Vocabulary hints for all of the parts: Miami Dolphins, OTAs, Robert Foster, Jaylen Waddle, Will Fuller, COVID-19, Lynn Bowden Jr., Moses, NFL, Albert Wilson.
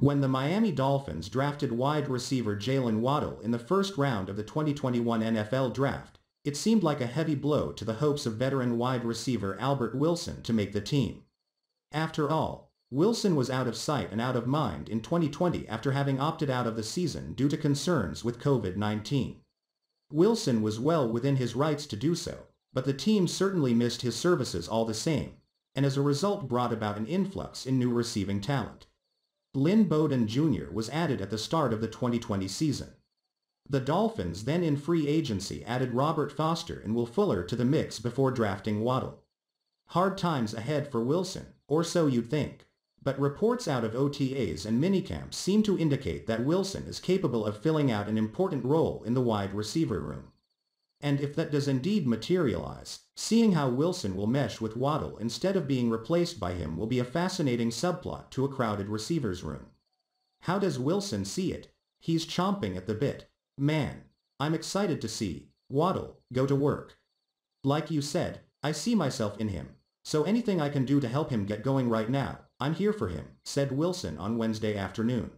When the Miami Dolphins drafted wide receiver Jaylen Waddle in the first round of the 2021 NFL Draft, it seemed like a heavy blow to the hopes of veteran wide receiver Albert Wilson to make the team. After all, Wilson was out of sight and out of mind in 2020 after having opted out of the season due to concerns with COVID-19. Wilson was well within his rights to do so, but the team certainly missed his services all the same, and as a result brought about an influx in new receiving talent. Lynn Bowden Jr. was added at the start of the 2020 season. The Dolphins then in free agency added Robert Foster and Will Fuller to the mix before drafting Waddle. Hard times ahead for Wilson, or so you'd think, but reports out of OTAs and minicamps seem to indicate that Wilson is capable of filling out an important role in the wide receiver room. And if that does indeed materialize, seeing how Wilson will mesh with Waddle instead of being replaced by him will be a fascinating subplot to a crowded receivers room. How does Wilson see it? He's chomping at the bit. Man, I'm excited to see Waddle go to work. Like you said, I see myself in him, so anything I can do to help him get going right now, I'm here for him, said Wilson on Wednesday afternoon.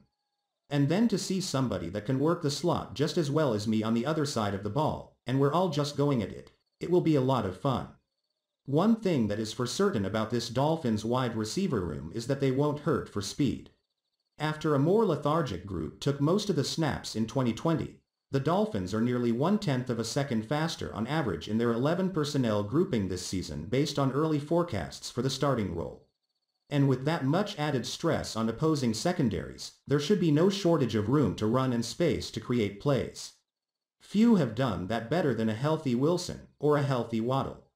And then to see somebody that can work the slot just as well as me on the other side of the ball, and we're all just going at it, it will be a lot of fun. One thing that is for certain about this Dolphins wide receiver room is that they won't hurt for speed. After a more lethargic group took most of the snaps in 2020, the Dolphins are nearly 1/10 of a second faster on average in their 11 personnel grouping this season based on early forecasts for the starting role. And with that much added stress on opposing secondaries, there should be no shortage of room to run and space to create plays. Few have done that better than a healthy Wilson or a healthy Waddle.